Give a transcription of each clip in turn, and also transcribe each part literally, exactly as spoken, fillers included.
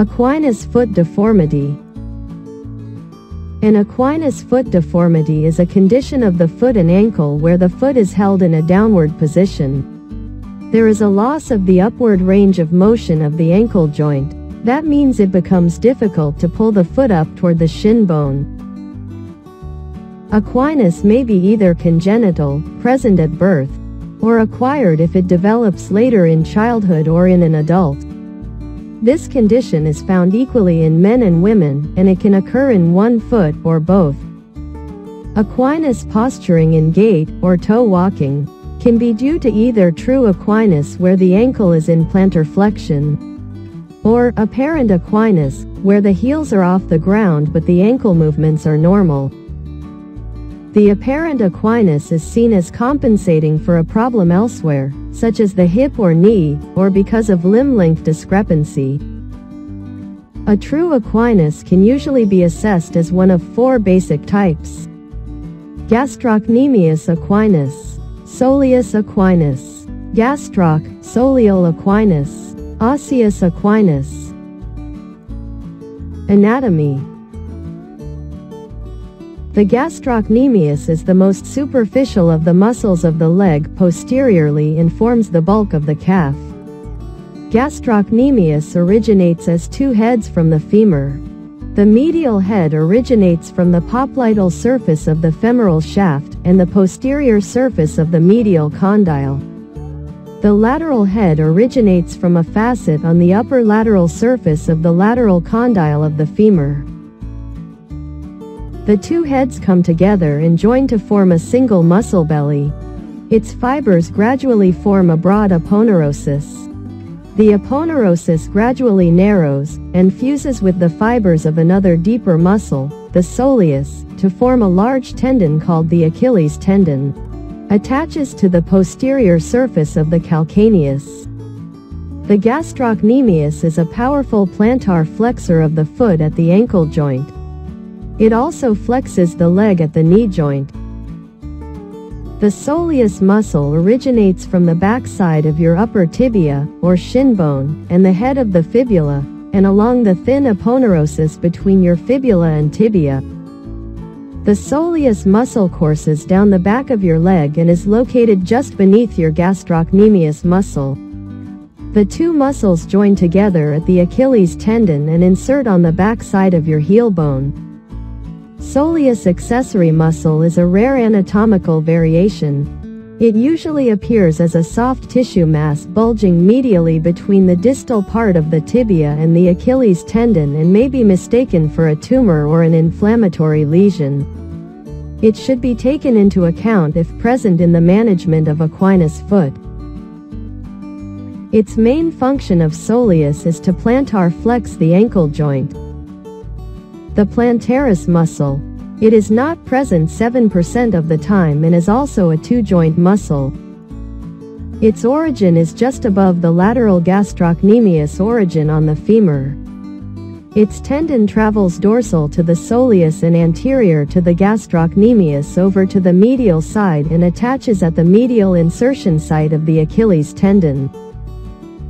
Equinus foot deformity. An equinus foot deformity is a condition of the foot and ankle where the foot is held in a downward position. There is a loss of the upward range of motion of the ankle joint. That means it becomes difficult to pull the foot up toward the shin bone. Equinus may be either congenital, present at birth, or acquired if it develops later in childhood or in an adult. This condition is found equally in men and women, and it can occur in one foot or both. Equinus posturing in gait, or toe walking, can be due to either true equinus where the ankle is in plantarflexion, or apparent equinus, where the heels are off the ground but the ankle movements are normal. The apparent equinus is seen as compensating for a problem elsewhere, such as the hip or knee, or because of limb length discrepancy. A true equinus can usually be assessed as one of four basic types: gastrocnemius equinus, soleus equinus, gastroc/soleal equinus, osseous equinus. Anatomy. The gastrocnemius is the most superficial of the muscles of the leg posteriorly and forms the bulk of the calf. Gastrocnemius originates as two heads from the femur. The medial head originates from the popliteal surface of the femoral shaft and the posterior surface of the medial condyle. The lateral head originates from a facet on the upper lateral surface of the lateral condyle of the femur. The two heads come together and join to form a single muscle belly. Its fibers gradually form a broad aponeurosis. The aponeurosis gradually narrows and fuses with the fibers of another deeper muscle, the soleus, to form a large tendon called the Achilles tendon. Attaches to the posterior surface of the calcaneus. The gastrocnemius is a powerful plantar flexor of the foot at the ankle joint. It also flexes the leg at the knee joint. The soleus muscle originates from the backside of your upper tibia, or shin bone, and the head of the fibula, and along the thin aponeurosis between your fibula and tibia. The soleus muscle courses down the back of your leg and is located just beneath your gastrocnemius muscle. The two muscles join together at the Achilles tendon and insert on the backside of your heel bone. Soleus accessory muscle is a rare anatomical variation. It usually appears as a soft tissue mass bulging medially between the distal part of the tibia and the Achilles tendon and may be mistaken for a tumor or an inflammatory lesion. It should be taken into account if present in the management of equinus foot. Its main function of soleus is to plantar flex the ankle joint. The plantaris muscle. It is not present seven percent of the time and is also a two-joint muscle. Its origin is just above the lateral gastrocnemius origin on the femur. Its tendon travels dorsal to the soleus and anterior to the gastrocnemius over to the medial side and attaches at the medial insertion site of the Achilles tendon.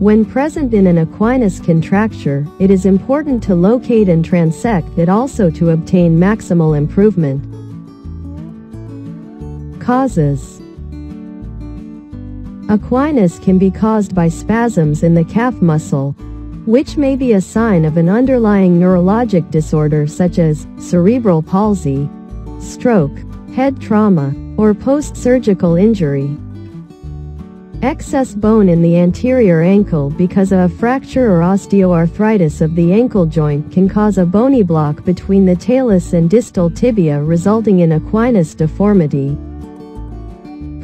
When present in an equinus contracture, it is important to locate and transect it also to obtain maximal improvement. Causes. Equinus can be caused by spasms in the calf muscle, which may be a sign of an underlying neurologic disorder such as cerebral palsy, stroke, head trauma, or post-surgical injury. Excess bone in the anterior ankle because a fracture or osteoarthritis of the ankle joint can cause a bony block between the talus and distal tibia resulting in equinus deformity.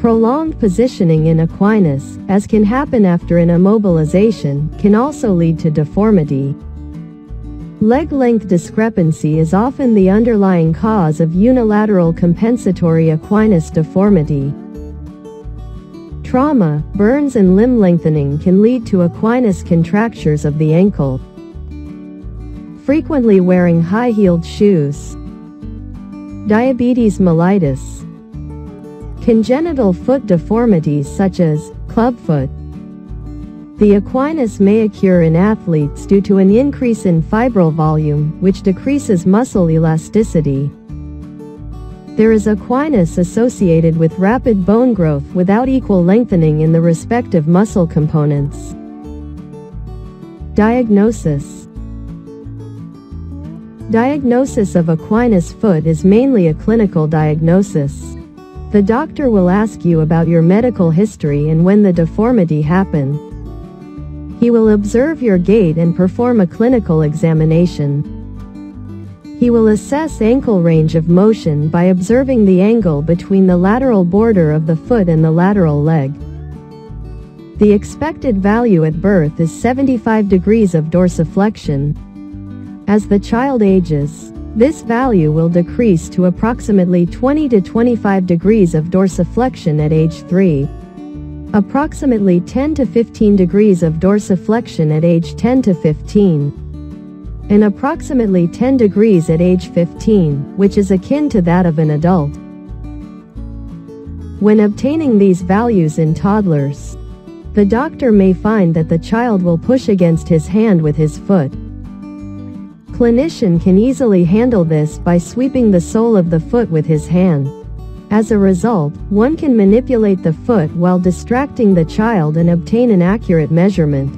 Prolonged positioning in equinus, as can happen after an immobilization, can also lead to deformity. Leg length discrepancy is often the underlying cause of unilateral compensatory equinus deformity. Trauma, burns and limb lengthening can lead to equinus contractures of the ankle. Frequently wearing high-heeled shoes. Diabetes mellitus. Congenital foot deformities such as Clubfoot. The equinus may occur in athletes due to an increase in fibril volume, which decreases muscle elasticity. There is equinus associated with rapid bone growth without equal lengthening in the respective muscle components. Diagnosis. Diagnosis of equinus foot is mainly a clinical diagnosis. The doctor will ask you about your medical history and when the deformity happened. He will observe your gait and perform a clinical examination. He will assess ankle range of motion by observing the angle between the lateral border of the foot and the lateral leg. The expected value at birth is seventy-five degrees of dorsiflexion. As the child ages, this value will decrease to approximately twenty to twenty-five degrees of dorsiflexion at age three, approximately ten to fifteen degrees of dorsiflexion at age ten to fifteen. And approximately ten degrees at age fifteen, which is akin to that of an adult. When obtaining these values in toddlers, the doctor may find that the child will push against his hand with his foot. Clinician can easily handle this by sweeping the sole of the foot with his hand. As a result, one can manipulate the foot while distracting the child and obtain an accurate measurement.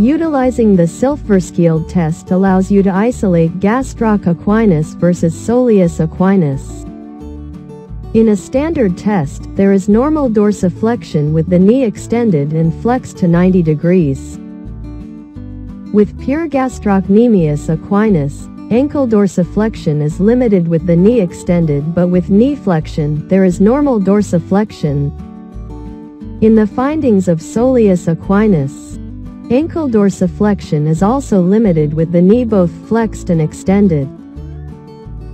Utilizing the Silfverskiold test allows you to isolate gastroc equinus versus soleus equinus. In a standard test, there is normal dorsiflexion with the knee extended and flexed to ninety degrees. With pure gastrocnemius equinus, ankle dorsiflexion is limited with the knee extended, but with knee flexion, there is normal dorsiflexion. In the findings of soleus equinus, ankle dorsiflexion is also limited with the knee both flexed and extended.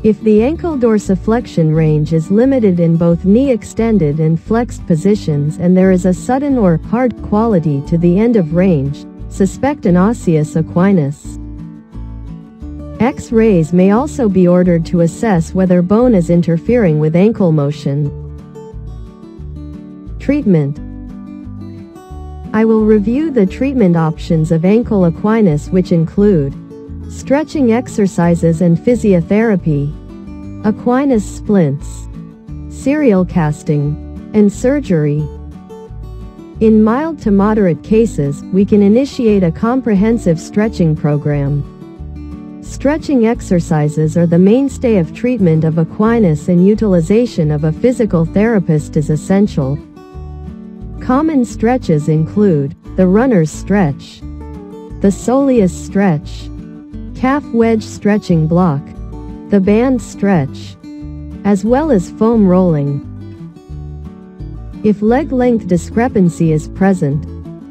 If the ankle dorsiflexion range is limited in both knee extended and flexed positions and there is a sudden or hard quality to the end of range, suspect an osseous equinus. X-rays may also be ordered to assess whether bone is interfering with ankle motion. Treatment. I will review the treatment options of ankle equinus, which include stretching exercises and physiotherapy, equinus splints, serial casting, and surgery. In mild to moderate cases, we can initiate a comprehensive stretching program. Stretching exercises are the mainstay of treatment of equinus, and utilization of a physical therapist is essential. Common stretches include the runner's stretch, the soleus stretch, calf wedge stretching block, the band stretch, as well as foam rolling. If leg length discrepancy is present,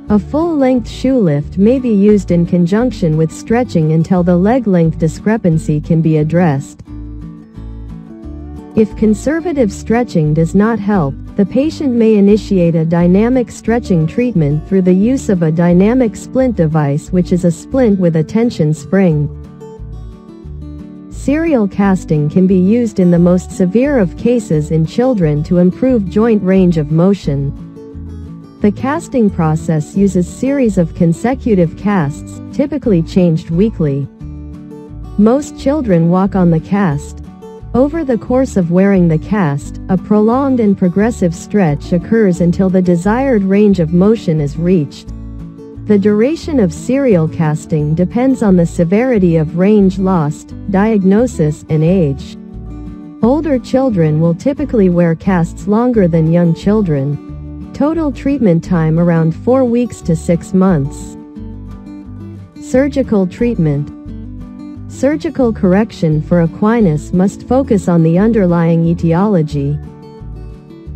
a full-length shoe lift may be used in conjunction with stretching until the leg length discrepancy can be addressed. If conservative stretching does not help, the patient may initiate a dynamic stretching treatment through the use of a dynamic splint device, which is a splint with a tension spring. Serial casting can be used in the most severe of cases in children to improve joint range of motion. The casting process uses series of consecutive casts, typically changed weekly. Most children walk on the cast. Over the course of wearing the cast, a prolonged and progressive stretch occurs until the desired range of motion is reached. The duration of serial casting depends on the severity of range lost, diagnosis, and age. Older children will typically wear casts longer than young children. Total treatment time around four weeks to six months. Surgical treatment. Surgical correction for equinus must focus on the underlying etiology.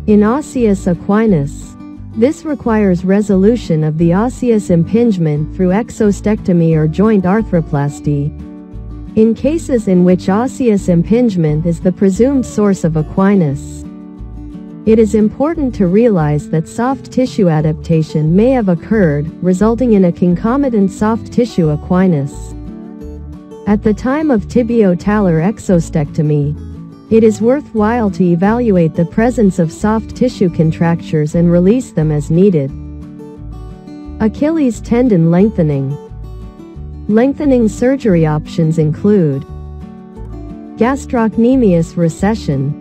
In osseous equinus, this requires resolution of the osseous impingement through exostectomy or joint arthroplasty. In cases in which osseous impingement is the presumed source of equinus, it is important to realize that soft tissue adaptation may have occurred, resulting in a concomitant soft tissue equinus. At the time of tibiotalar exostectomy, it is worthwhile to evaluate the presence of soft tissue contractures and release them as needed. Achilles tendon lengthening. Lengthening surgery options include gastrocnemius recession.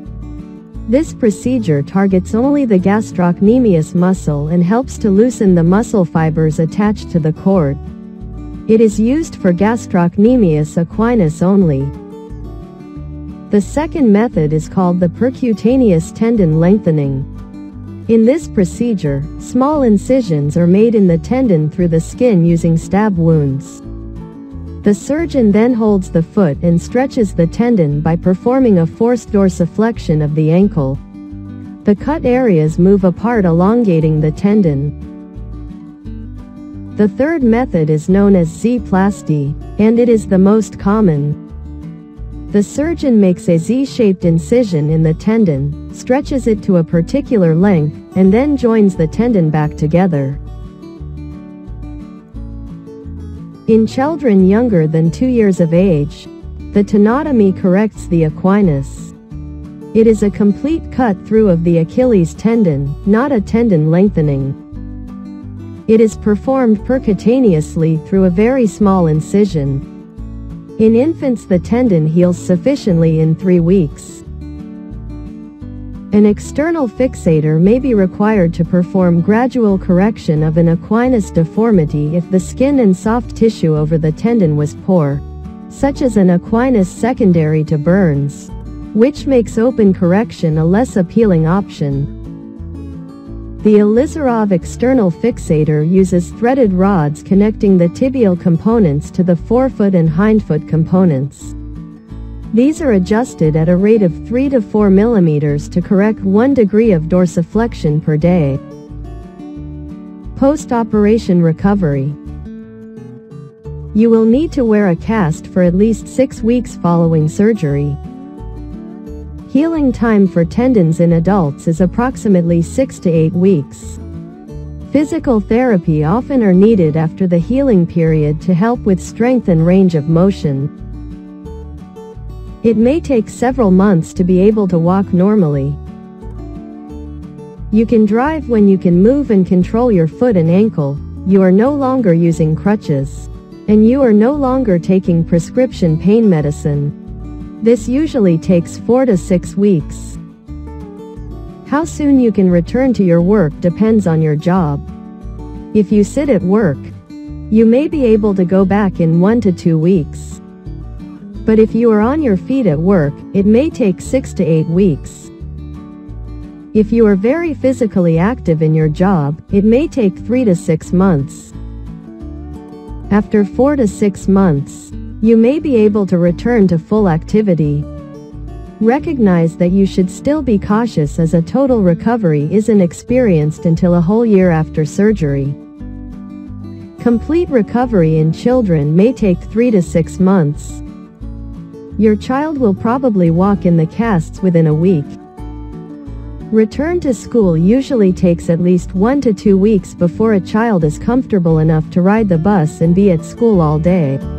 This procedure targets only the gastrocnemius muscle and helps to loosen the muscle fibers attached to the cord. It is used for gastrocnemius equinus only. The second method is called the percutaneous tendon lengthening. In this procedure, small incisions are made in the tendon through the skin using stab wounds. The surgeon then holds the foot and stretches the tendon by performing a forced dorsiflexion of the ankle. The cut areas move apart, elongating the tendon. The third method is known as Z-plasty, and it is the most common. The surgeon makes a Z-shaped incision in the tendon, stretches it to a particular length, and then joins the tendon back together. In children younger than two years of age, the tenotomy corrects the equinus. It is a complete cut-through of the Achilles tendon, not a tendon lengthening. It is performed percutaneously through a very small incision. In infants, the tendon heals sufficiently in three weeks. An external fixator may be required to perform gradual correction of an equinus deformity if the skin and soft tissue over the tendon was poor, such as an equinus secondary to burns, which makes open correction a less appealing option. The Elizarov External Fixator uses threaded rods connecting the tibial components to the forefoot and hindfoot components. These are adjusted at a rate of three to four millimeters to correct one degree of dorsiflexion per day. Post-operation recovery. You will need to wear a cast for at least six weeks following surgery. Healing time for tendons in adults is approximately six to eight weeks. Physical therapy often are needed after the healing period to help with strength and range of motion. It may take several months to be able to walk normally. You can drive when you can move and control your foot and ankle, you are no longer using crutches, and you are no longer taking prescription pain medicine. This usually takes four to six weeks. How soon you can return to your work depends on your job. If you sit at work, you may be able to go back in one to two weeks. But if you are on your feet at work, it may take six to eight weeks. If you are very physically active in your job, it may take three to six months. After four to six months, you may be able to return to full activity. Recognize that you should still be cautious, as a total recovery isn't experienced until a whole year after surgery. Complete recovery in children may take three to six months. Your child will probably walk in the casts within a week. Return to school usually takes at least one to two weeks before a child is comfortable enough to ride the bus and be at school all day.